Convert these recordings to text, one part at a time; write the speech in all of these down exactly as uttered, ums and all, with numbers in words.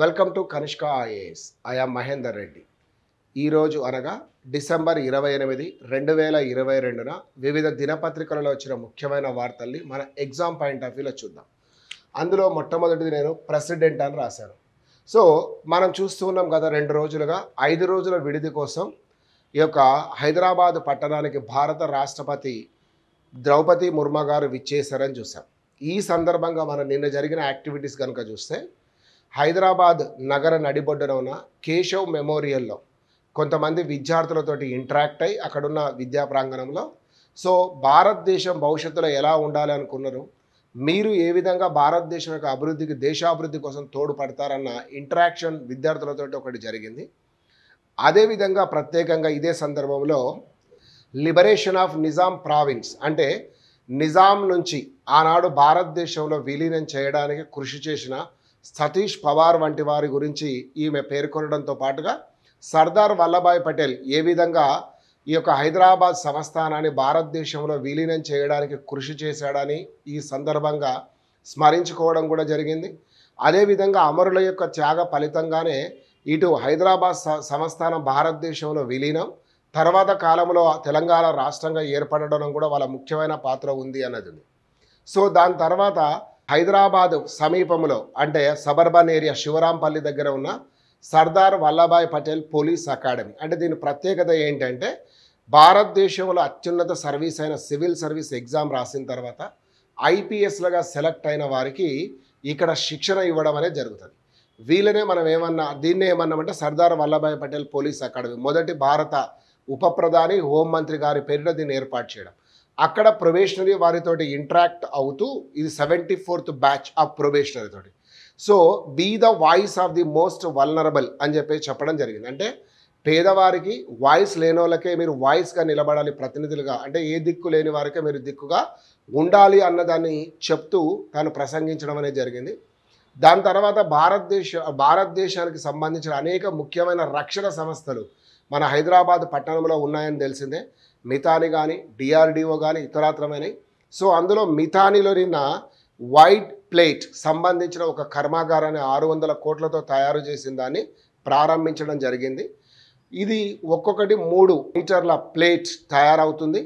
Welcome to Kanishka IAS. I am Mahender Reddy. ఈరోజు అనగా December ఇరవై ఎనిమిది రెండు వేల ఇరవై రెండున వివిధ దినపత్రికలలో వచ్చిన ముఖ్యమైన వార్తల్ని మన ఎగ్జామ్ పాయింట్ ఆఫ్ వ్యూలో చూద్దాం. అందులో మొట్టమొదటిది నేను ప్రెసిడెంట్ అని రాశాను. సో మనం చూస్తున్నాం గత రెండు రోజులుగా ఐదు రోజుల విడిది కోసం ఈ యొక్క హైదరాబాద్ పట్టణానికి భారత రాష్ట్రపతి ద్రౌపది ముర్ము గారు విచ్చేశారని చూసాం. ఈ సందర్భంగా మనం నిన్న జరిగిన యాక్టివిటీస్ కనుక చూస్తే హైదరాబాద్ నగర నడిబొడ్డున ఉన్న కేశవ్ మెమోరియల్లో కొంతమంది విద్యార్థులతోటి ఇంటరాక్ట్ అయ్యి అక్కడున్న విద్యా ప్రాంగణంలో సో భారతదేశం భవిష్యత్తులో ఎలా ఉండాలి అనుకున్నారు, మీరు ఏ విధంగా భారతదేశం యొక్క అభివృద్ధికి దేశాభివృద్ధి కోసం తోడ్పడతారన్న ఇంటరాక్షన్ విద్యార్థులతోటి ఒకటి జరిగింది. అదేవిధంగా ప్రత్యేకంగా ఇదే సందర్భంలో లిబరేషన్ ఆఫ్ నిజాం ప్రావిన్స్ అంటే నిజాం నుంచి ఆనాడు భారతదేశంలో విలీనం చేయడానికి కృషి చేసిన సతీష్ పవార్ వంటి వారి గురించి ఈమె పేర్కొనడంతో పాటుగా సర్దార్ వల్లభాయ్ పటేల్ ఏ విధంగా ఈ యొక్క హైదరాబాద్ సంస్థానాన్ని భారతదేశంలో విలీనం చేయడానికి కృషి చేశాడని ఈ సందర్భంగా స్మరించుకోవడం కూడా జరిగింది. అదేవిధంగా అమరుల యొక్క త్యాగ ఫలితంగానే ఇటు హైదరాబాద్ సంస్థానం భారతదేశంలో విలీనం తర్వాత కాలంలో తెలంగాణ రాష్ట్రంగా ఏర్పడడం కూడా వాళ్ళ ముఖ్యమైన పాత్ర ఉంది అన్నది. సో దాని తర్వాత హైదరాబాదు సమీపంలో అంటే సబర్బన్ ఏరియా శివరాంపల్లి దగ్గర ఉన్న సర్దార్ వల్లభాయ్ పటేల్ పోలీస్ అకాడమీ అంటే దీని ప్రత్యేకత ఏంటంటే భారతదేశంలో అత్యున్నత సర్వీస్ అయిన సివిల్ సర్వీస్ ఎగ్జామ్ రాసిన తర్వాత ఐపీఎస్లుగా సెలెక్ట్ అయిన వారికి ఇక్కడ శిక్షణ ఇవ్వడం అనేది జరుగుతుంది. వీళ్ళనే మనం ఏమన్నా దీన్నే ఏమన్నామంటే సర్దార్ వల్లభాయ్ పటేల్ పోలీస్ అకాడమీ మొదటి భారత ఉప ప్రధాని హోంమంత్రి గారి పేరిట దీన్ని ఏర్పాటు చేయడం. అక్కడ ప్రొబేషనరీ వారితోటి ఇంటరాక్ట్ అవుతూ ఇది seventy fourth batch of probationary తోటి so be the voice of the most vulnerable అని చెప్పి చెప్పడం జరిగింది. అంటే పేదవారికి వాయిస్ లేనోళ్ళకే మీరు వాయిస్గా నిలబడాలి, ప్రతినిధులుగా అంటే ఏ దిక్కు లేని వారికే మీరు దిక్కుగా ఉండాలి అన్నదాన్ని చెప్తూ తాను ప్రసంగించడం అనేది జరిగింది. దాని తర్వాత భారతదేశ భారతదేశానికి సంబంధించిన అనేక ముఖ్యమైన రక్షణ సంస్థలు మన హైదరాబాద్ పట్టణంలో ఉన్నాయని తెలిసిందే, మిథాని కానీ డిఆర్డిఓ కానీ ఇతరాత్రమైనవి. సో అందులో మిథానిలో నిన్న వైట్ ప్లేట్ సంబంధించిన ఒక కర్మాగారాన్ని ఆరు వందల కోట్లతో తయారు చేసిన దాన్ని ప్రారంభించడం జరిగింది. ఇది ఒక్కొక్కటి మూడు మీటర్ల ప్లేట్ తయారవుతుంది.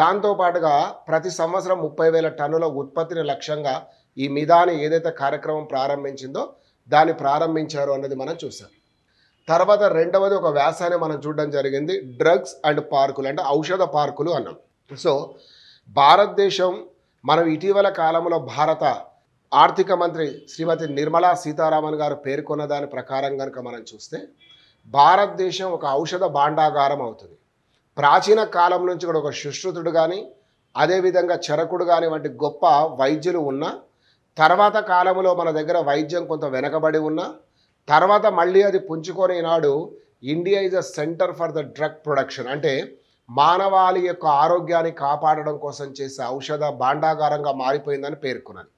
దాంతోపాటుగా ప్రతి సంవత్సరం ముప్పై వేల టన్నుల ఉత్పత్తిని లక్ష్యంగా ఈ మిథాని ఏదైతే కార్యక్రమం ప్రారంభించిందో దాన్ని ప్రారంభించారు అన్నది మనం చూసాం. తర్వాత రెండవది ఒక వ్యాసాన్ని మనం చూడడం జరిగింది, డ్రగ్స్ అండ్ పార్కులు అంటే ఔషధ పార్కులు అన్నాం. సో భారతదేశం మనం ఇటీవల కాలంలో భారత ఆర్థిక మంత్రి శ్రీమతి నిర్మలా సీతారామన్ గారు పేర్కొన్న దాని ప్రకారం కనుక మనం చూస్తే భారతదేశం ఒక ఔషధ భాండాగారం అవుతుంది. ప్రాచీన కాలం నుంచి కూడా ఒక సుశ్రుతుడు కానీ అదేవిధంగా చరకుడు కానీ వంటి గొప్ప వైద్యులు ఉన్న తర్వాత కాలంలో మన దగ్గర వైద్యం కొంత వెనకబడి ఉన్న తర్వాత మళ్ళీ అది పుంజుకొని ఈనాడు India is a centre for the drug production అంటే మానవాళి యొక్క ఆరోగ్యాన్ని కాపాడడం కోసం చేసే ఔషధ భాండాగారంగా మారిపోయిందని పేర్కొన్నది.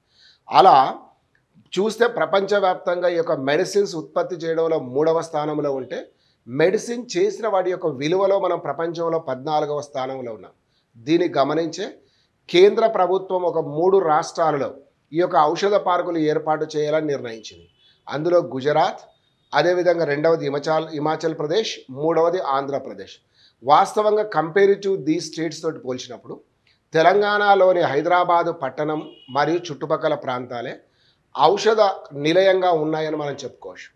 అలా చూస్తే ప్రపంచవ్యాప్తంగా ఈ యొక్క మెడిసిన్స్ ఉత్పత్తి చేయడంలో మూడవ స్థానంలో ఉంటే మెడిసిన్ చేసిన వాటి యొక్క విలువలో మనం ప్రపంచంలో పద్నాలుగవ స్థానంలో ఉన్నాం. దీన్ని గమనించే కేంద్ర ప్రభుత్వం ఒక మూడు రాష్ట్రాలలో ఈ యొక్క ఔషధ పార్కులు ఏర్పాటు చేయాలని నిర్ణయించింది. అందులో గుజరాత్, అదేవిధంగా రెండవది హిమచాల్ హిమాచల్ ప్రదేశ్, మూడవది ఆంధ్రప్రదేశ్. వాస్తవంగా కంపేరిటివ్ దీ స్టేట్స్ తోటి పోల్చినప్పుడు తెలంగాణలోని హైదరాబాదు పట్టణం మరియు చుట్టుపక్కల ప్రాంతాలే ఔషధ నిలయంగా ఉన్నాయని మనం చెప్పుకోవచ్చు.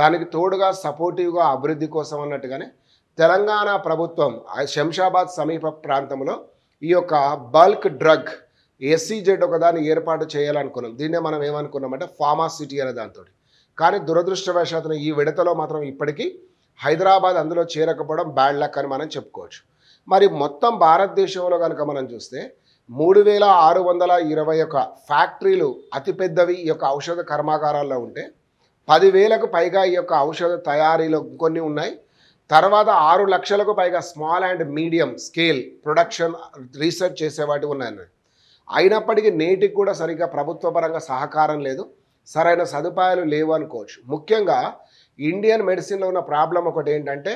దానికి తోడుగా సపోర్టివ్గా అభివృద్ధి కోసం అన్నట్టుగానే తెలంగాణ ప్రభుత్వం శంషాబాద్ సమీప ప్రాంతంలో ఈ యొక్క బల్క్ డ్రగ్ ఎస్సీజెడ్ ఒకదాన్ని ఏర్పాటు చేయాలనుకున్నాం. దీన్నే మనం ఏమనుకున్నామంటే ఫార్మాసిటీ అనే దాంతో. కానీ దురదృష్టవశాత్తున ఈ విడతలో మాత్రం ఇప్పటికీ హైదరాబాద్ అందులో చేరకపోవడం బ్యాడ్ లక్ అని మనం చెప్పుకోవచ్చు. మరి మొత్తం భారతదేశంలో కనుక మనం చూస్తే మూడు వేల ఆరు వందల ఇరవై ఒక ఫ్యాక్టరీలు అతిపెద్దవి ఈ యొక్క ఔషధ కర్మాగారాల్లో ఉంటే పదివేలకు పైగా ఈ యొక్క ఔషధ తయారీలో కొన్ని ఉన్నాయి. తర్వాత ఆరు లక్షలకు పైగా small and medium scale production research చేసేవాటి ఉన్నాయి. అయినప్పటికీ నేటికి కూడా సరిగ్గా ప్రభుత్వ పరంగా సహకారం లేదు, సరైన సదుపాయాలు లేవు అనుకోవచ్చు. ముఖ్యంగా ఇండియన్ మెడిసిన్లో ఉన్న ప్రాబ్లం ఒకటి ఏంటంటే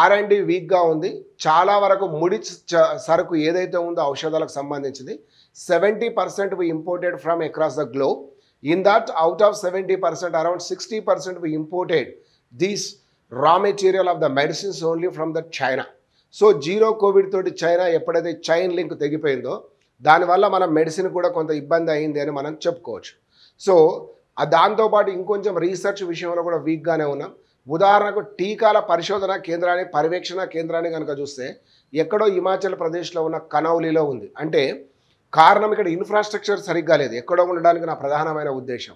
ఆర్ అండ్ డి వీక్గా ఉంది. చాలా వరకు ముడి సరుకు ఏదైతే ఉందో ఔషధాలకు సంబంధించింది seventy percent we imported from across the globe. In that, out of seventy percent, around sixty percent we imported this raw material of the medicines only from the China. So, zero COVID to China, eppadaithe chain link tegipoyindo, dani valla mana medicine kuda kontha ibbandi ayindi ani manam cheppukochu. So, danto paatu inkoncham research vishayamlo kuda weak gaane unnam. ఉదాహరణకు టీకాల పరిశోధన కేంద్రాన్ని పర్యవేక్షణ కేంద్రాన్ని కనుక చూస్తే ఎక్కడో హిమాచల్ ప్రదేశ్లో ఉన్న కనౌలీలో ఉంది. అంటే కారణం ఇక్కడ ఇన్ఫ్రాస్ట్రక్చర్ సరిగ్గా లేదు. ఎక్కడో ఉండడానికి నా ప్రధానమైన ఉద్దేశం.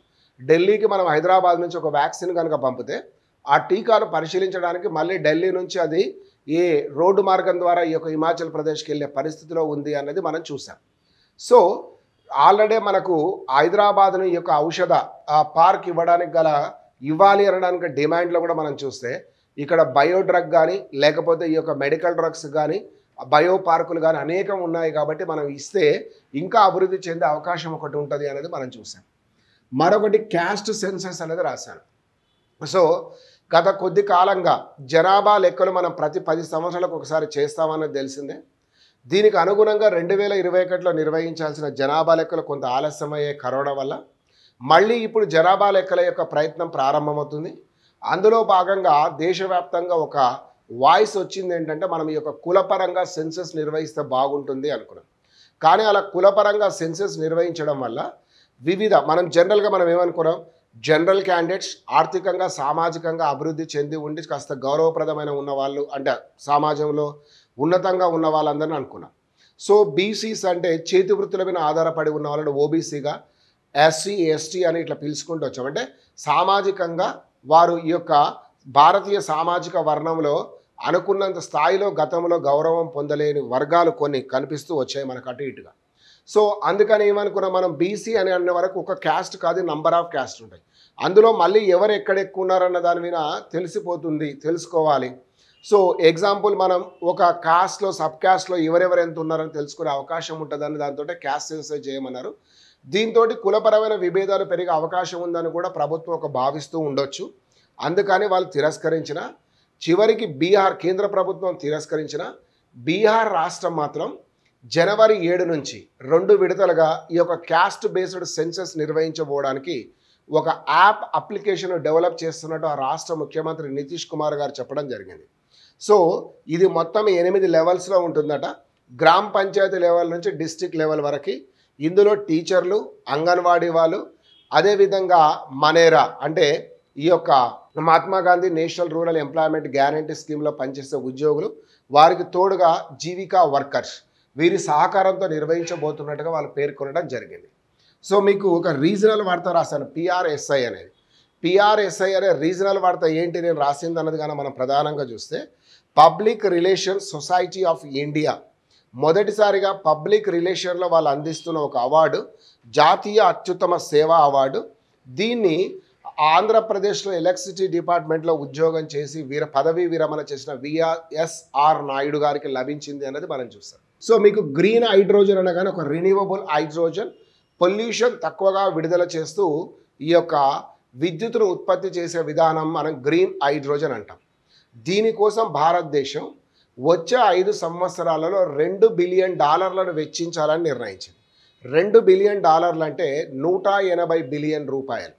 ఢిల్లీకి మనం హైదరాబాద్ నుంచి ఒక వ్యాక్సిన్ కనుక పంపితే ఆ టీకాను పరిశీలించడానికి మళ్ళీ ఢిల్లీ నుంచి అది ఏ రోడ్డు మార్గం ద్వారా ఈ యొక్క హిమాచల్ ప్రదేశ్కి వెళ్ళే పరిస్థితిలో ఉంది అన్నది మనం చూసాం. సో ఆల్రెడీ మనకు హైదరాబాద్ను ఈ యొక్క ఔషధ ఆ పార్క్ ఇవ్వడానికి గల ఇవ్వాలి అనడానికి డిమాండ్లో కూడా మనం చూస్తే ఇక్కడ బయో డ్రగ్ కానీ లేకపోతే ఈ యొక్క మెడికల్ డ్రగ్స్ కానీ బయో పార్కులు కానీ అనేకం ఉన్నాయి కాబట్టి మనం ఇస్తే ఇంకా అభివృద్ధి చెందే అవకాశం ఒకటి ఉంటుంది అనేది మనం చూసాం. మరొకటి క్యాస్ట్ సెన్సస్ అనేది రాశాను. సో గత కొద్ది కాలంగా జనాభా లెక్కలు మనం ప్రతి పది సంవత్సరాలకు ఒకసారి చేస్తామన్నది తెలిసిందే. దీనికి అనుగుణంగా రెండు వేల ఇరవై ఒకటిలో నిర్వహించాల్సిన జనాభా లెక్కలు కొంత ఆలస్యమయ్యే కరోనా వల్ల మళ్ళీ ఇప్పుడు జనాభా లెక్కల యొక్క ప్రయత్నం ప్రారంభమవుతుంది. అందులో భాగంగా దేశవ్యాప్తంగా ఒక వాయిస్ వచ్చింది ఏంటంటే మనం ఈ యొక్క కులపరంగా సెన్సస్ నిర్వహిస్తే బాగుంటుంది అనుకున్నాం. కానీ అలా కులపరంగా సెన్సస్ నిర్వహించడం వల్ల వివిధ మనం జనరల్గా మనం ఏమనుకున్నాం, జనరల్ క్యాండిడేట్స్ ఆర్థికంగా సామాజికంగా అభివృద్ధి చెంది ఉండి కాస్త గౌరవప్రదమైన ఉన్న వాళ్ళు అంటే సమాజంలో ఉన్నతంగా ఉన్న వాళ్ళందరినీ అనుకున్నాం. సో బీసీస్ అంటే చేతి వృత్తుల మీద ఆధారపడి ఉన్న వాళ్ళని ఓబీసీగా ఎస్సీ ఎస్టీ అని ఇట్లా పిలుచుకుంటూ వచ్చాం. అంటే సామాజికంగా వారు ఈ యొక్క భారతీయ సామాజిక వర్ణంలో అనుకున్నంత స్థాయిలో గతంలో గౌరవం పొందలేని వర్గాలు కొన్ని కనిపిస్తూ వచ్చాయి మనకు అటు ఇటుగా. సో అందుకని ఏమనుకున్నాం, మనం బీసీ అని అన్న వరకు ఒక క్యాస్ట్ కాదు, నంబర్ ఆఫ్ క్యాస్ట్ ఉంటాయి. అందులో మళ్ళీ ఎవరు ఎక్కడెక్కువ ఉన్నారన్న దాని మీద తెలిసిపోతుంది, తెలుసుకోవాలి. సో ఎగ్జాంపుల్ మనం ఒక క్యాస్ట్లో సబ్ క్యాస్ట్లో ఎవరెవరు ఎంత ఉన్నారని తెలుసుకునే అవకాశం ఉంటుందని దాంతో క్యాస్ట్ సెన్సస్ చేయమన్నారు. దీంతో కులపరమైన విభేదాలు పెరిగే అవకాశం ఉందని కూడా ప్రభుత్వం ఒక భావిస్తూ ఉండొచ్చు. అందుకని వాళ్ళు తిరస్కరించిన చివరికి బీహార్ కేంద్ర ప్రభుత్వం తిరస్కరించిన బీహార్ రాష్ట్రం మాత్రం జనవరి ఏడు నుంచి రెండు విడతలుగా ఈ యొక్క క్యాస్ట్ బేస్డ్ సెన్సస్ నిర్వహించబోవడానికి ఒక యాప్ అప్లికేషన్ డెవలప్ చేస్తున్నట్టు ఆ రాష్ట్ర ముఖ్యమంత్రి నితీష్ కుమార్ గారు చెప్పడం జరిగింది. సో ఇది మొత్తం ఎనిమిది లెవెల్స్లో ఉంటుందట. గ్రామ పంచాయతీ లెవెల్ నుంచి డిస్ట్రిక్ట్ లెవెల్ వరకు. ఇందులో టీచర్లు, అంగన్వాడీ వాళ్ళు, అదేవిధంగా మనేరా అంటే ఈ యొక్క Mahatma Gandhi national rural employment guarantee స్కీమ్లో పనిచేసే ఉద్యోగులు, వారికి తోడుగా జీవికా వర్కర్స్, వీరి సహకారంతో నిర్వహించబోతున్నట్టుగా వాళ్ళు పేర్కొనడం జరిగింది. సో మీకు ఒక రీజనల్ వార్త రాశాను, పిఆర్ఎస్ఐ అనేది. పిఆర్ఎస్ఐ అనే రీజనల్ వార్త ఏంటి నేను రాసింది అన్నది కానీ మనం ప్రధానంగా చూస్తే public relations society of India మొదటిసారిగా పబ్లిక్ రిలేషన్లో వాళ్ళు అందిస్తున్న ఒక అవార్డు, జాతీయ అత్యుత్తమ సేవా అవార్డు. దీన్ని ఆంధ్రప్రదేశ్లో ఎలక్ట్రిసిటీ డిపార్ట్మెంట్లో ఉద్యోగం చేసి వీర పదవీ విరమణ చేసిన విఆర్ఎస్ఆర్ నాయుడు గారికి లభించింది అనేది మనం చూస్తాం. సో మీకు గ్రీన్ హైడ్రోజన్ అనగానే ఒక రిన్యూవబుల్ హైడ్రోజన్ పొల్యూషన్ తక్కువగా విడుదల చేస్తూ ఈ యొక్క విద్యుత్తును ఉత్పత్తి చేసే విధానం మనం గ్రీన్ హైడ్రోజన్ అంటాం. దీనికోసం భారతదేశం వచ్చే ఐదు సంవత్సరాలలో రెండు బిలియన్ డాలర్లను వెచ్చించాలని నిర్ణయించింది. రెండు బిలియన్ డాలర్లు అంటే నూట ఎనభై బిలియన్ రూపాయలు.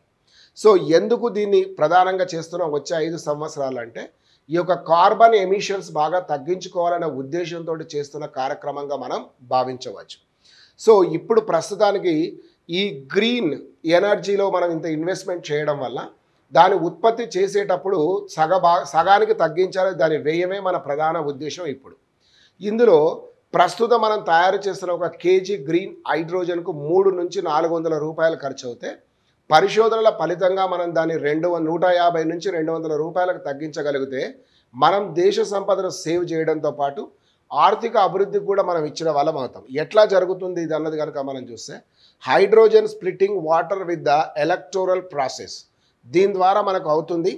సో ఎందుకు దీన్ని ప్రధానంగా చేస్తున్నాం వచ్చే ఐదు సంవత్సరాలు అంటే ఈ యొక్క కార్బన్ ఎమిషన్స్ బాగా తగ్గించుకోవాలనే ఉద్దేశంతో చేస్తున్న కార్యక్రమంగా మనం భావించవచ్చు. సో ఇప్పుడు ప్రస్తుతానికి ఈ గ్రీన్ ఎనర్జీలో మనం ఇంత ఇన్వెస్ట్మెంట్ చేయడం వల్ల దాన్ని ఉత్పత్తి చేసేటప్పుడు సగ బా సగానికి తగ్గించాలి, దాని వ్యయమే మన ప్రధాన ఉద్దేశం ఇప్పుడు. ఇందులో ప్రస్తుతం మనం తయారు చేస్తున్న ఒక కేజీ గ్రీన్ హైడ్రోజన్కు మూడు నుంచి నాలుగు వందల రూపాయలు ఖర్చు అవుతే పరిశోధనల ఫలితంగా మనం దాన్ని రెండు నూట యాభై నుంచి రెండు వందల రూపాయలకు తగ్గించగలిగితే మనం దేశ సంపదను సేవ్ చేయడంతో పాటు ఆర్థిక అభివృద్ధికి కూడా మనం ఇచ్చిన వాళ్ళం అవుతాం. ఎట్లా జరుగుతుంది ఇది అన్నది కనుక మనం చూస్తే hydrogen splitting water with the electoral process దీని ద్వారా మనకు అవుతుంది.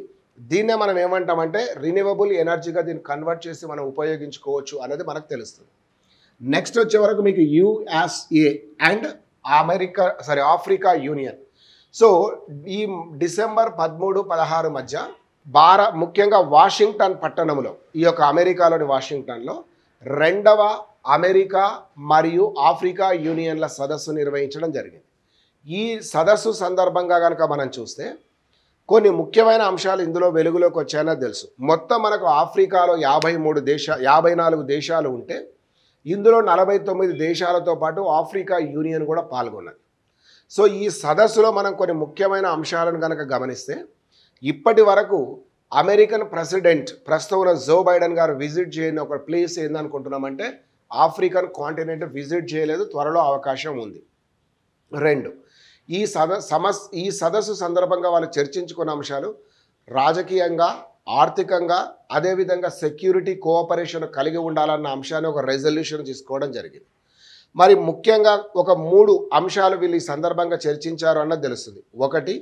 దీన్నే మనం ఏమంటామంటే రిన్యూవబుల్ ఎనర్జీగా దీన్ని కన్వర్ట్ చేసి మనం ఉపయోగించుకోవచ్చు అనేది మనకు తెలుస్తుంది. నెక్స్ట్ వచ్చే వరకు మీకు USA and America sorry Africa union. So ఈ డిసెంబర్ పదమూడు పదహారు మధ్య భార ముఖ్యంగా వాషింగ్టన్ పట్టణంలో ఈ యొక్క అమెరికాలోని వాషింగ్టన్లో రెండవ అమెరికా మరియు ఆఫ్రికా యూనియన్ల సదస్సు నిర్వహించడం జరిగింది. ఈ సదస్సు సందర్భంగా గనక మనం చూస్తే కొన్ని ముఖ్యమైన అంశాలు ఇందులో వెలుగులోకి వచ్చాయని తెలుసు. మొత్తం మనకు ఆఫ్రికాలో యాభై మూడు దేశ యాభై నాలుగు దేశాలు ఉంటే ఇందులో నలభై తొమ్మిది దేశాలతో పాటు ఆఫ్రికా యూనియన్ కూడా పాల్గొన్నది. సో ఈ సదస్సులో మనం కొన్ని ముఖ్యమైన అంశాలను కనుక గమనిస్తే ఇప్పటి వరకు అమెరికన్ ప్రెసిడెంట్ ప్రస్తుతం ఉన్న జో బైడెన్ గారు విజిట్ చేయని ఒక ప్లేస్ ఏందనుకుంటున్నామంటే ఆఫ్రికన్ కాంటినెంట్ విజిట్ చేయలేదు, త్వరలో అవకాశం ఉంది. రెండు, ఈ సద సమస్ ఈ సదస్సు సందర్భంగా వాళ్ళు చర్చించుకున్న అంశాలు రాజకీయంగా, ఆర్థికంగా, అదేవిధంగా సెక్యూరిటీ కోఆపరేషన్ కలిగి ఉండాలన్న అంశాన్ని ఒక రెజల్యూషన్ తీసుకోవడం జరిగింది. మరి ముఖ్యంగా ఒక మూడు అంశాలు వీళ్ళు ఈ సందర్భంగా చర్చించారు అన్నది తెలుస్తుంది. ఒకటి,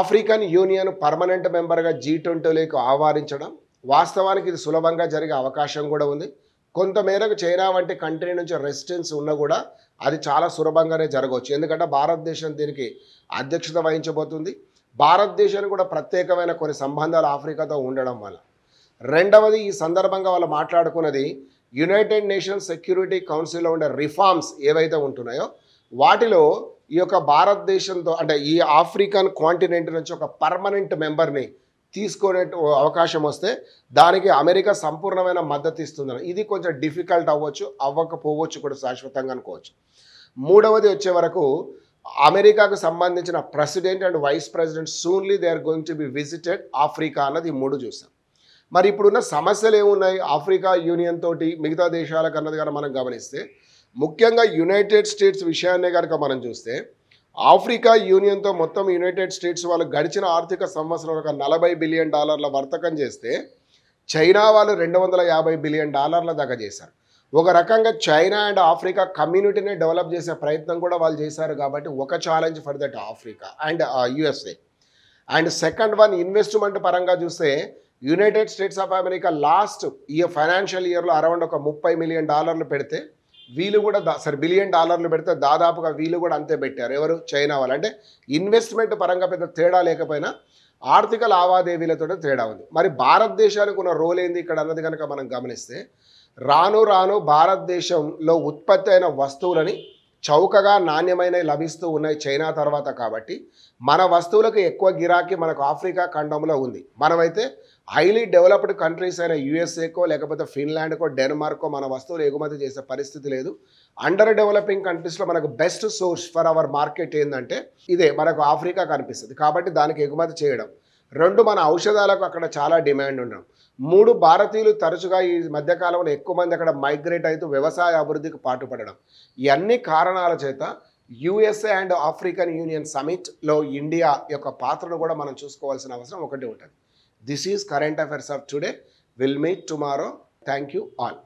ఆఫ్రికన్ యూనియన్ పర్మనెంట్ మెంబర్గా జీ ట్వంటీలోకి ఆహ్వానించడం. వాస్తవానికి ఇది సులభంగా జరిగే అవకాశం కూడా ఉంది. కొంతమేరకు చైనా వంటి కంట్రీ నుంచి రెసిస్టెన్స్ ఉన్నా కూడా అది చాలా సులభంగానే జరగవచ్చు. ఎందుకంటే భారతదేశం దీనికి అధ్యక్షత వహించబోతుంది. భారతదేశానికి కూడా ప్రత్యేకమైన కొన్ని సంబంధాలు ఆఫ్రికాతో ఉండడం వల్ల. రెండవది, ఈ సందర్భంగా వాళ్ళు మాట్లాడుకున్నది యునైటెడ్ నేషన్స్ సెక్యూరిటీ కౌన్సిల్లో ఉండే రిఫార్మ్స్ ఏవైతే ఉంటున్నాయో వాటిలో ఈ యొక్క భారతదేశంతో అంటే ఈ ఆఫ్రికన్ కాంటినెంట్ నుంచి ఒక పర్మనెంట్ మెంబర్ని తీసుకునే అవకాశం వస్తే దానికి అమెరికా సంపూర్ణమైన మద్దతు ఇస్తుందని, ఇది కొంచెం డిఫికల్ట్ అవ్వచ్చు, అవ్వకపోవచ్చు కూడా శాశ్వతంగా అనుకోవచ్చు. మూడవది వచ్చే వరకు అమెరికాకు సంబంధించిన president and vice president soonly they are going to be visited Africa అన్నది ఈ మూడు చూసాం. మరి ఇప్పుడున్న సమస్యలు ఏమున్నాయి ఆఫ్రికా యూనియన్ తోటి మిగతా దేశాలకు అన్నది కనుక మనం గమనిస్తే, ముఖ్యంగా యునైటెడ్ స్టేట్స్ విషయాన్నే కనుక మనం చూస్తే ఆఫ్రికా యూనియన్తో మొత్తం యునైటెడ్ స్టేట్స్ వాళ్ళు గడిచిన ఆర్థిక సంవత్సరం ఒక నలభై బిలియన్ డాలర్ల వర్తకం చేస్తే చైనా వాళ్ళు రెండు వందల యాభై బిలియన్ డాలర్ల దాకా చేశారు. ఒక రకంగా చైనా అండ్ ఆఫ్రికా కమ్యూనిటీని డెవలప్ చేసే ప్రయత్నం కూడా వాళ్ళు చేశారు. కాబట్టి ఒక challenge for that Africa and USA. And second one, investment పరంగా చూస్తే United States of America last year financial ఇయర్లో అరౌండ్ ఒక ముప్పై మిలియన్ డాలర్లు పెడితే వీళ్ళు కూడా దా సరే బిలియన్ డాలర్లు పెడితే దాదాపుగా వీళ్ళు కూడా అంతే పెట్టారు. ఎవరు? చైనా వాళ్ళు. అంటే ఇన్వెస్ట్మెంట్ పరంగా పెద్ద తేడా లేకపోయినా ఆర్థిక లావాదేవీలతో తేడా ఉంది. మరి భారతదేశానికి ఉన్న రోల్ ఏంది ఇక్కడ అన్నది కనుక మనం గమనిస్తే, రాను రాను భారతదేశంలో ఉత్పత్తి అయిన వస్తువులని చౌకగా నాణ్యమైన లభిస్తూ ఉన్నాయి చైనా తర్వాత. కాబట్టి మన వస్తువులకు ఎక్కువ గిరాకీ మనకు ఆఫ్రికా ఖండంలో ఉంది. మనమైతే హైలీ డెవలప్డ్ కంట్రీస్ అయిన యూఎస్ఏకో లేకపోతే ఫిన్లాండ్కో డెన్మార్కో మన వస్తువులు ఎగుమతి చేసే పరిస్థితి లేదు. అండర్ డెవలపింగ్ కంట్రీస్లో మనకు best source for our market ఏంటంటే ఇదే మనకు ఆఫ్రికా కనిపిస్తుంది. కాబట్టి దానికి ఎగుమతి చేయడం. రెండు, మన ఔషధాలకు అక్కడ చాలా డిమాండ్ ఉండడం. మూడు, భారతీయులు తరచుగా ఈ మధ్యకాలంలో ఎక్కువ మంది అక్కడ మైగ్రేట్ అవుతూ వ్యవసాయ అభివృద్ధికి పాటుపడడం. ఇవన్నీ కారణాల చేత యుఎస్ఏ అండ్ ఆఫ్రికన్ యూనియన్ సమిట్లో ఇండియా యొక్క పాత్రను కూడా మనం చూసుకోవాల్సిన అవసరం ఒకటి ఉంటుంది. This is current affairs of today. We'll meet tomorrow. Thank you all.